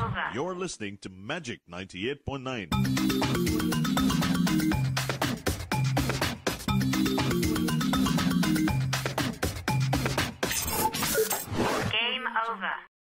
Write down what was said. over. You're listening to Magic 98.9.